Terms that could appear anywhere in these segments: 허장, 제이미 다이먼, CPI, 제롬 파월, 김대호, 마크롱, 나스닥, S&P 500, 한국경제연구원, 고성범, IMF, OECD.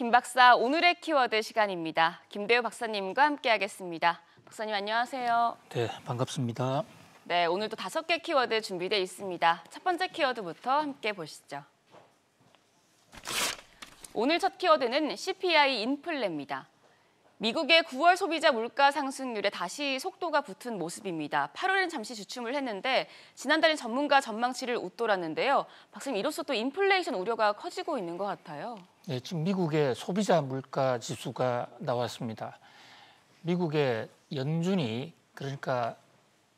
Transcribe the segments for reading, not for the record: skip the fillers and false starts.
김 박사, 오늘의 키워드 시간입니다. 김대호 박사님과 함께하겠습니다. 박사님 안녕하세요. 네, 반갑습니다. 네, 오늘도 5개 키워드 준비되어 있습니다. 첫 번째 키워드부터 함께 보시죠. 오늘 첫 키워드는 CPI 인플레입니다. 미국의 9월 소비자 물가 상승률에 다시 속도가 붙은 모습입니다. 8월에는 잠시 주춤을 했는데 지난달엔 전문가 전망치를 웃돌았는데요. 박사님, 이로써 또 인플레이션 우려가 커지고 있는 것 같아요. 네, 지금 미국의 소비자 물가 지수가 나왔습니다. 미국의 연준이, 그러니까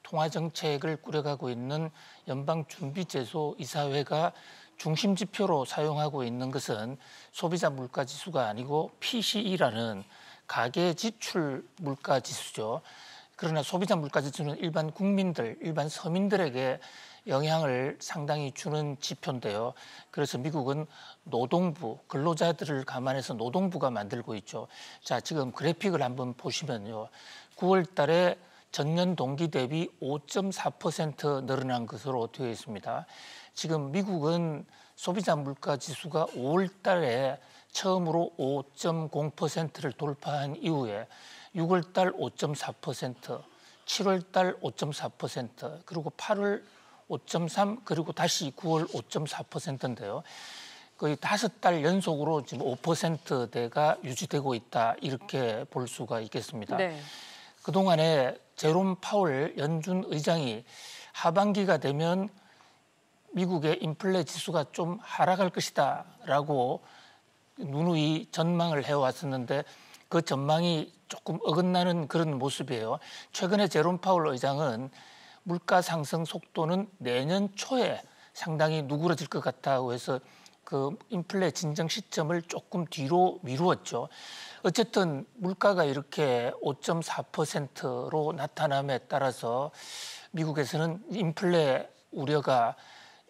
통화정책을 꾸려가고 있는 연방준비제소 이사회가 중심 지표로 사용하고 있는 것은 소비자 물가 지수가 아니고 PCE라는 가계 지출 물가 지수죠. 그러나 소비자 물가 지수는 일반 국민들, 일반 서민들에게 영향을 상당히 주는 지표인데요. 그래서 미국은 노동부, 근로자들을 감안해서 노동부가 만들고 있죠. 자, 지금 그래픽을 한번 보시면요. 9월 달에 전년 동기 대비 5.4% 늘어난 것으로 되어 있습니다. 지금 미국은 소비자 물가 지수가 5월 달에 처음으로 5.0%를 돌파한 이후에 6월 달 5.4%, 7월 달 5.4%, 그리고 8월 5.3%, 그리고 다시 9월 5.4%인데요. 거의 5달 연속으로 지금 5%대가 유지되고 있다, 이렇게 볼 수가 있겠습니다. 네. 그동안에 제롬 파월 연준 의장이 하반기가 되면 미국의 인플레 지수가 좀 하락할 것이다 라고 누누이 전망을 해왔었는데 그 전망이 조금 어긋나는 그런 모습이에요. 최근에 제롬 파월 의장은 물가 상승 속도는 내년 초에 상당히 누그러질 것 같다고 해서 그 인플레 진정 시점을 조금 뒤로 미루었죠. 어쨌든 물가가 이렇게 5.4%로 나타남에 따라서 미국에서는 인플레 우려가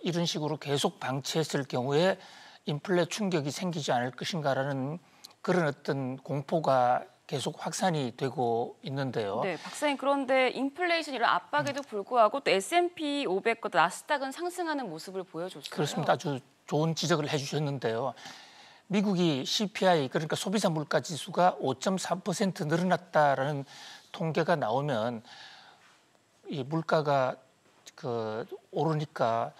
이런 식으로 계속 방치했을 경우에 인플레 충격이 생기지 않을 것인가라는 그런 어떤 공포가 계속 확산이 되고 있는데요. 네, 박사님, 그런데 인플레이션 이런 압박에도 불구하고 또 S&P 500과 나스닥은 상승하는 모습을 보여줬어요. 그렇습니다. 아주 좋은 지적을 해주셨는데요. 미국이 CPI, 그러니까 소비자 물가 지수가 5.3% 늘어났다라는 통계가 나오면 이 물가가 오르니까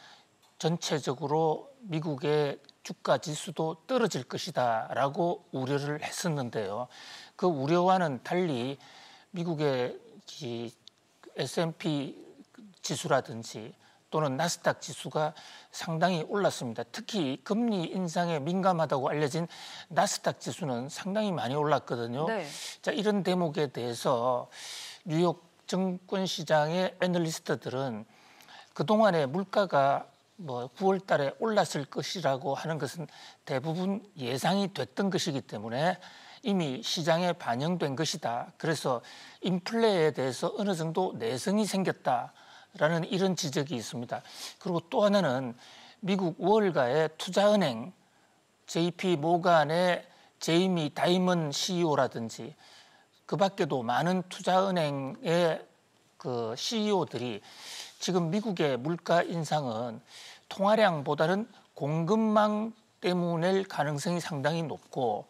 전체적으로 미국의 주가 지수도 떨어질 것이다라고 우려를 했었는데요. 그 우려와는 달리 미국의 S&P 지수라든지 또는 나스닥 지수가 상당히 올랐습니다. 특히 금리 인상에 민감하다고 알려진 나스닥 지수는 상당히 많이 올랐거든요. 네. 자, 이런 대목에 대해서 뉴욕 증권시장의 애널리스트들은 그동안에 물가가 9월 달에 올랐을 것이라고 하는 것은 대부분 예상이 됐던 것이기 때문에 이미 시장에 반영된 것이다. 그래서 인플레에 대해서 어느 정도 내성이 생겼다라는 이런 지적이 있습니다. 그리고 또 하나는 미국 월가의 투자은행 JP 모간의 제이미 다이먼 CEO라든지 그 밖에도 많은 투자은행의 그 CEO들이 지금 미국의 물가 인상은 통화량보다는 공급망 때문일 가능성이 상당히 높고,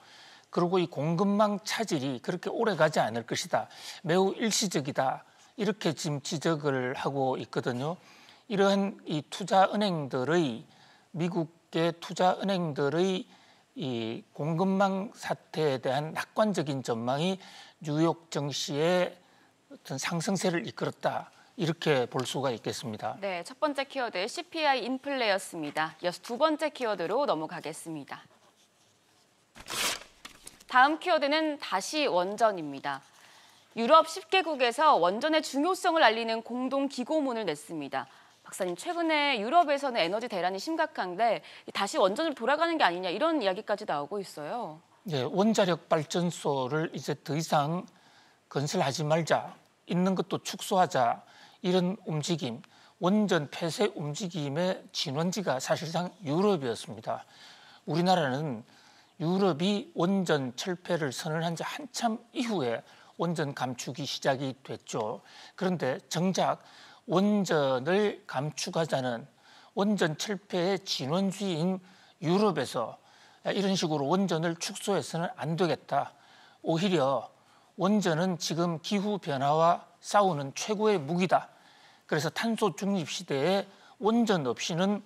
그리고 이 공급망 차질이 그렇게 오래 가지 않을 것이다, 매우 일시적이다, 이렇게 지금 지적을 하고 있거든요. 이러한 이 투자은행들의, 미국의 투자은행들의 이 공급망 사태에 대한 낙관적인 전망이 뉴욕 증시의 어떤 상승세를 이끌었다, 이렇게 볼 수가 있겠습니다. 네, 첫 번째 키워드 CPI 인플레였습니다. 이어서 두 번째 키워드로 넘어가겠습니다. 다음 키워드는 다시 원전입니다. 유럽 10개국에서 원전의 중요성을 알리는 공동 기고문을 냈습니다. 박사님, 최근에 유럽에서는 에너지 대란이 심각한데 다시 원전으로 돌아가는 게 아니냐, 이런 이야기까지 나오고 있어요. 네, 원자력 발전소를 이제 더 이상 건설하지 말자, 있는 것도 축소하자, 이런 움직임, 원전 폐쇄 움직임의 진원지가 사실상 유럽이었습니다. 우리나라는 유럽이 원전 철폐를 선언한 지 한참 이후에 원전 감축이 시작이 됐죠. 그런데 정작 원전을 감축하자는, 원전 철폐의 진원지인 유럽에서 이런 식으로 원전을 축소해서는 안 되겠다. 오히려 원전은 지금 기후변화와 싸우는 최고의 무기다. 그래서 탄소 중립 시대에 원전 없이는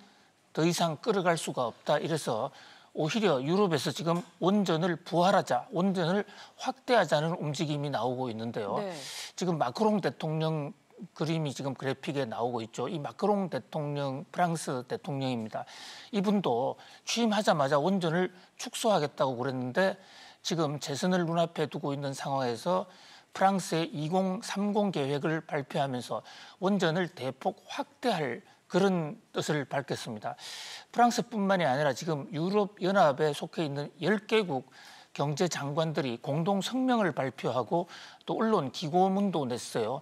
더 이상 끌어갈 수가 없다. 이래서 오히려 유럽에서 지금 원전을 부활하자, 원전을 확대하자는 움직임이 나오고 있는데요. 네. 지금 마크롱 대통령 그림이 지금 그래픽에 나오고 있죠. 이 마크롱 대통령, 프랑스 대통령입니다. 이분도 취임하자마자 원전을 축소하겠다고 그랬는데 지금 재선을 눈앞에 두고 있는 상황에서 프랑스의 2030 계획을 발표하면서 원전을 대폭 확대할 그런 뜻을 밝혔습니다. 프랑스뿐만이 아니라 지금 유럽연합에 속해 있는 10개국 경제장관들이 공동 성명을 발표하고 또 언론 기고문도 냈어요.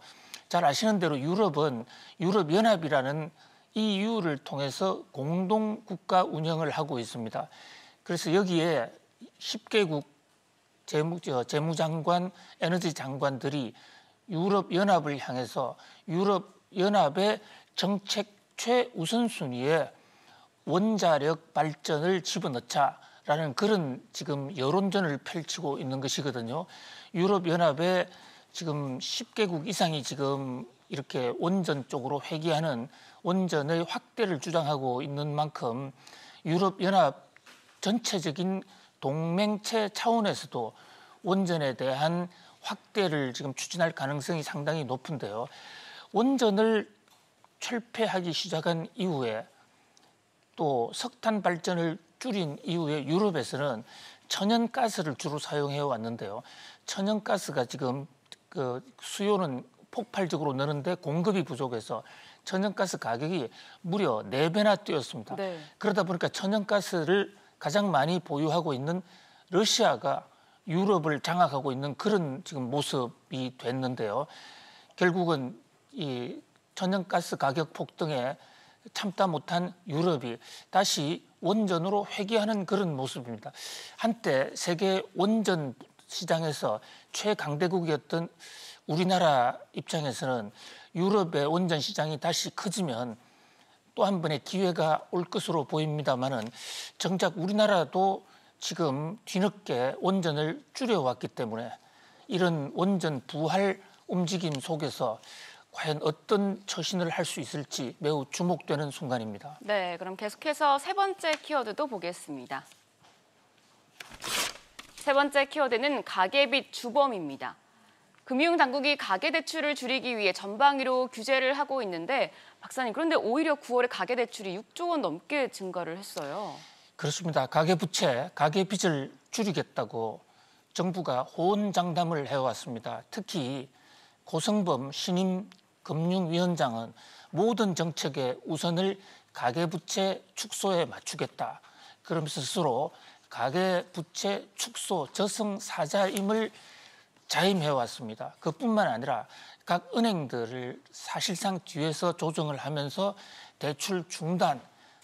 잘 아시는 대로 유럽은 유럽연합이라는 EU를 통해서 공동 국가 운영을 하고 있습니다. 그래서 여기에 10개국 재무장관, 에너지 장관들이 유럽연합을 향해서 유럽연합의 정책 최우선순위에 원자력 발전을 집어넣자라는 그런 지금 여론전을 펼치고 있는 것이거든요. 유럽연합에 지금 10개국 이상이 지금 이렇게 원전 쪽으로 회귀하는 원전의 확대를 주장하고 있는 만큼 유럽연합 전체적인 동맹체 차원에서도 원전에 대한 확대를 지금 추진할 가능성이 상당히 높은데요. 원전을 철폐하기 시작한 이후에 또 석탄 발전을 줄인 이후에 유럽에서는 천연가스를 주로 사용해 왔는데요. 천연가스가 지금 그 수요는 폭발적으로 느는데 공급이 부족해서 천연가스 가격이 무려 4배나 뛰었습니다. 네. 그러다 보니까 천연가스를 가장 많이 보유하고 있는 러시아가 유럽을 장악하고 있는 그런 지금 모습이 됐는데요. 결국은 이 천연가스 가격 폭등에 참다 못한 유럽이 다시 원전으로 회귀하는 그런 모습입니다. 한때 세계 원전 시장에서 최강대국이었던 우리나라 입장에서는 유럽의 원전 시장이 다시 커지면 또 한 번의 기회가 올 것으로 보입니다만은 정작 우리나라도 지금 뒤늦게 원전을 줄여왔기 때문에 이런 원전 부활 움직임 속에서 과연 어떤 처신을 할 수 있을지 매우 주목되는 순간입니다. 네, 그럼 계속해서 세 번째 키워드도 보겠습니다. 세 번째 키워드는 가계빚 주범입니다. 금융당국이 가계대출을 줄이기 위해 전방위로 규제를 하고 있는데 박사님, 그런데 오히려 9월에 가계대출이 6조 원 넘게 증가를 했어요. 그렇습니다. 가계부채, 가계빚을 줄이겠다고 정부가 호언장담을 해왔습니다. 특히 고성범 신임 금융위원장은 모든 정책의 우선을 가계부채 축소에 맞추겠다. 그러면서 스스로 가계부채 축소 저승사자임을 자임해왔습니다. 그뿐만 아니라 각 은행들을 사실상 뒤에서 조정을 하면서 대출 중단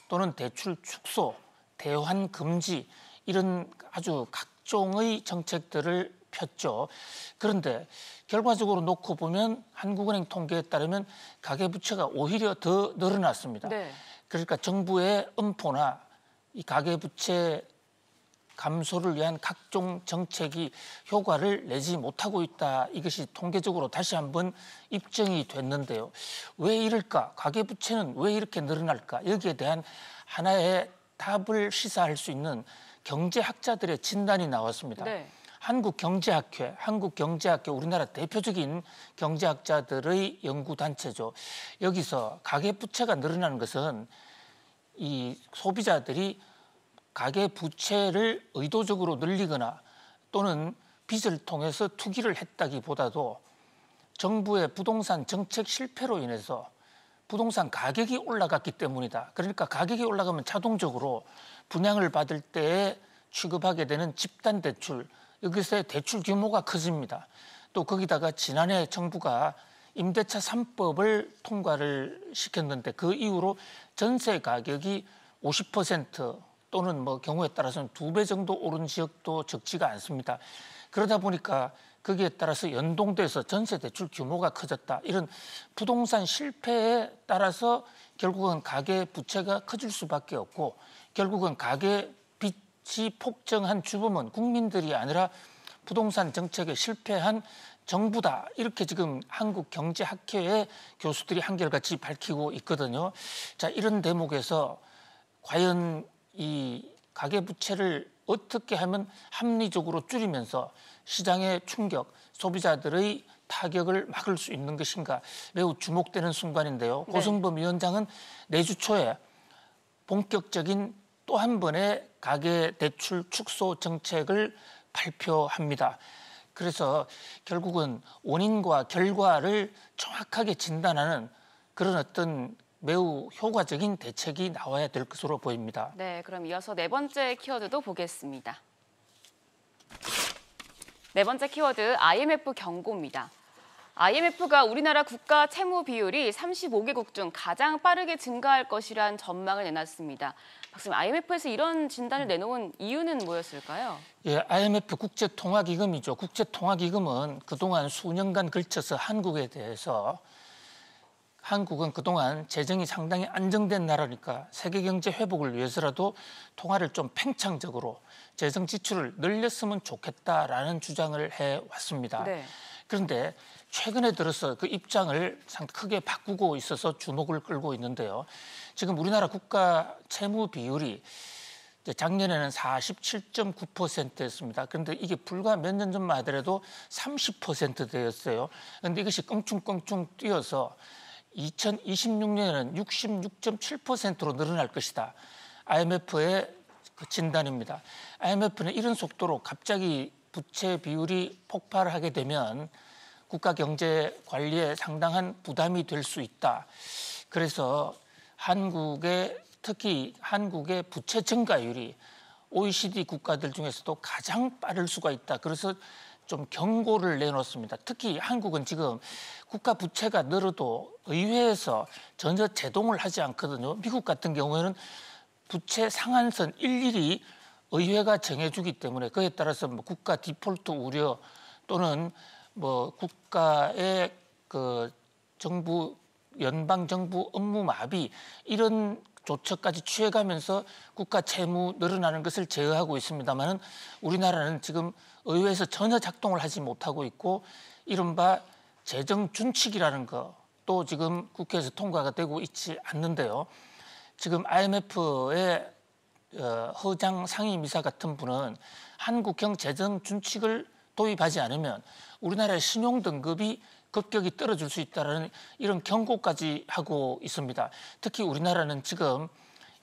또는 대출 축소, 대환 금지 이런 아주 각종의 정책들을 폈죠. 그런데 결과적으로 놓고 보면 한국은행 통계에 따르면 가계부채가 오히려 더 늘어났습니다. 네. 그러니까 정부의 엄포나 이 가계부채 감소를 위한 각종 정책이 효과를 내지 못하고 있다. 이것이 통계적으로 다시 한번 입증이 됐는데요. 왜 이럴까? 가계부채는 왜 이렇게 늘어날까? 여기에 대한 하나의 답을 시사할 수 있는 경제학자들의 진단이 나왔습니다. 네. 한국경제학회, 우리나라 대표적인 경제학자들의 연구단체죠. 여기서 가계부채가 늘어나는 것은 이 소비자들이 가계부채를 의도적으로 늘리거나 또는 빚을 통해서 투기를 했다기보다도 정부의 부동산 정책 실패로 인해서 부동산 가격이 올라갔기 때문이다. 그러니까 가격이 올라가면 자동적으로 분양을 받을 때에 취급하게 되는 집단대출, 여기서의 대출 규모가 커집니다. 또 거기다가 지난해 정부가 임대차 3법을 통과를 시켰는데 그 이후로 전세 가격이 50% 또는 뭐 경우에 따라서는 2배 정도 오른 지역도 적지가 않습니다. 그러다 보니까 거기에 따라서 연동돼서 전세 대출 규모가 커졌다. 이런 부동산 실패에 따라서 결국은 가계 부채가 커질 수밖에 없고 결국은 가계 빚 지폭정한 주범은 국민들이 아니라 부동산 정책에 실패한 정부다. 이렇게 지금 한국경제학회의 교수들이 한결같이 밝히고 있거든요. 자, 이런 대목에서 과연 이 가계부채를 어떻게 하면 합리적으로 줄이면서 시장의 충격, 소비자들의 타격을 막을 수 있는 것인가 매우 주목되는 순간인데요. 네. 고성범 위원장은 내주 초에 본격적인 또 한 번의 가계대출 축소 정책을 발표합니다. 그래서 결국은 원인과 결과를 정확하게 진단하는 그런 어떤 매우 효과적인 대책이 나와야 될 것으로 보입니다. 네, 그럼 이어서 네 번째 키워드도 보겠습니다. 네 번째 키워드, IMF 경고입니다. IMF가 우리나라 국가 채무 비율이 35개국 중 가장 빠르게 증가할 것이란 전망을 내놨습니다. 박사님, IMF에서 이런 진단을 내놓은 이유는 뭐였을까요? 예, IMF 국제통화기금이죠. 국제통화기금은 그동안 수년간 걸쳐서 한국에 대해서 한국은 그동안 재정이 상당히 안정된 나라니까 세계 경제 회복을 위해서라도 통화를 좀 팽창적으로 재정 지출을 늘렸으면 좋겠다라는 주장을 해왔습니다. 네. 그런데 최근에 들어서 그 입장을 크게 바꾸고 있어서 주목을 끌고 있는데요. 지금 우리나라 국가 채무 비율이 작년에는 47.9%였습니다. 그런데 이게 불과 몇 년 전만 하더라도 30%대였어요. 그런데 이것이 껑충껑충 뛰어서 2026년에는 66.7%로 늘어날 것이다. IMF의 진단입니다. IMF는 이런 속도로 갑자기 부채 비율이 폭발하게 되면 국가 경제 관리에 상당한 부담이 될 수 있다. 그래서 한국의 특히 한국의 부채 증가율이 OECD 국가들 중에서도 가장 빠를 수가 있다. 그래서 좀 경고를 내놓습니다. 특히 한국은 지금 국가 부채가 늘어도 의회에서 전혀 제동을 하지 않거든요. 미국 같은 경우에는 부채 상한선 일일이 의회가 정해주기 때문에 그에 따라서 뭐 국가 디폴트 우려 또는 뭐 국가의 그 정부 연방 정부 업무 마비 이런 조처까지 취해가면서 국가 채무 늘어나는 것을 제어하고 있습니다만은 우리나라는 지금 의회에서 전혀 작동을 하지 못하고 있고 이른바 재정 준칙이라는 것도 지금 국회에서 통과가 되고 있지 않는데요. 지금 IMF의 허장 상임이사 같은 분은 한국형 재정 준칙을 도입하지 않으면 우리나라의 신용 등급이 급격히 떨어질 수 있다는 이런 경고까지 하고 있습니다. 특히 우리나라는 지금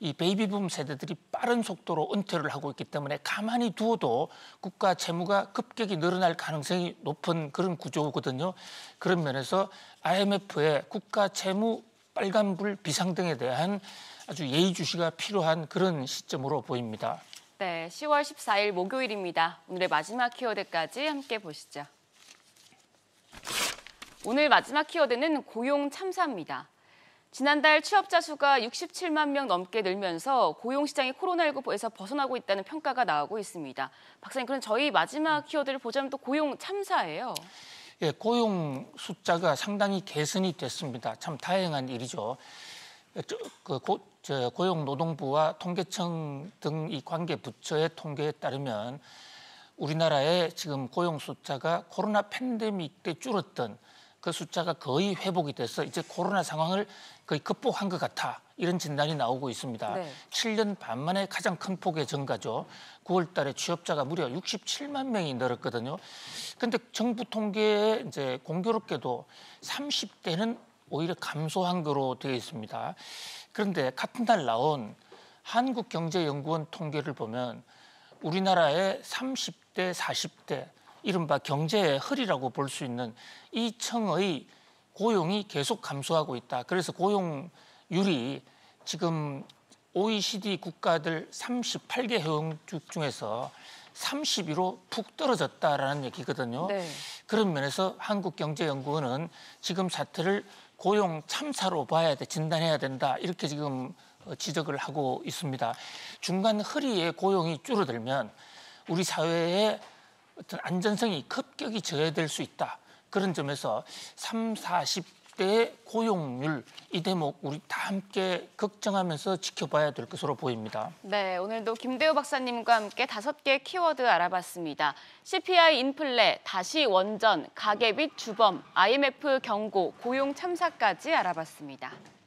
이 베이비붐 세대들이 빠른 속도로 은퇴를 하고 있기 때문에 가만히 두어도 국가 채무가 급격히 늘어날 가능성이 높은 그런 구조거든요. 그런 면에서 IMF의 국가 채무 빨간불 비상등에 대한 아주 예의주시가 필요한 그런 시점으로 보입니다. 네, 10월 14일 목요일입니다. 오늘의 마지막 키워드까지 함께 보시죠. 오늘 마지막 키워드는 고용 참사입니다. 지난달 취업자 수가 67만 명 넘게 늘면서 고용시장이 코로나19에서 벗어나고 있다는 평가가 나오고 있습니다. 박사님, 그럼 저희 마지막 키워드를 보자면 또 고용 참사예요. 예, 고용 숫자가 상당히 개선이 됐습니다. 참 다행한 일이죠. 고용노동부와 통계청 등 이 관계 부처의 통계에 따르면 우리나라의 지금 고용 숫자가 코로나 팬데믹 때 줄었던 그 숫자가 거의 회복이 돼서 이제 코로나 상황을 거의 극복한 것 같아 이런 진단이 나오고 있습니다. 네. 7년 반 만에 가장 큰 폭의 증가죠. 9월 달에 취업자가 무려 67만 명이 늘었거든요. 근데 정부 통계에 이제 공교롭게도 30대는 오히려 감소한 거로 되어 있습니다. 그런데 같은 날 나온 한국경제연구원 통계를 보면 우리나라의 30대, 40대 이른바 경제의 허리라고 볼 수 있는 이 층의 고용이 계속 감소하고 있다. 그래서 고용률이 지금 OECD 국가들 38개 회원국 중에서 31위로 푹 떨어졌다라는 얘기거든요. 네. 그런 면에서 한국경제연구원은 지금 사태를 고용 참사로 봐야 돼, 진단해야 된다. 이렇게 지금 지적을 하고 있습니다. 중간 허리에 고용이 줄어들면 우리 사회의 어떤 안전성이 급격히 저해될 수 있다. 그런 점에서 30, 40 20대의 고용률, 이 대목 우리 다 함께 걱정하면서 지켜봐야 될 것으로 보입니다. 네, 오늘도 김대호 박사님과 함께 5개 키워드 알아봤습니다. CPI 인플레, 다시 원전, 가계 빚 주범, IMF 경고, 고용 참사까지 알아봤습니다.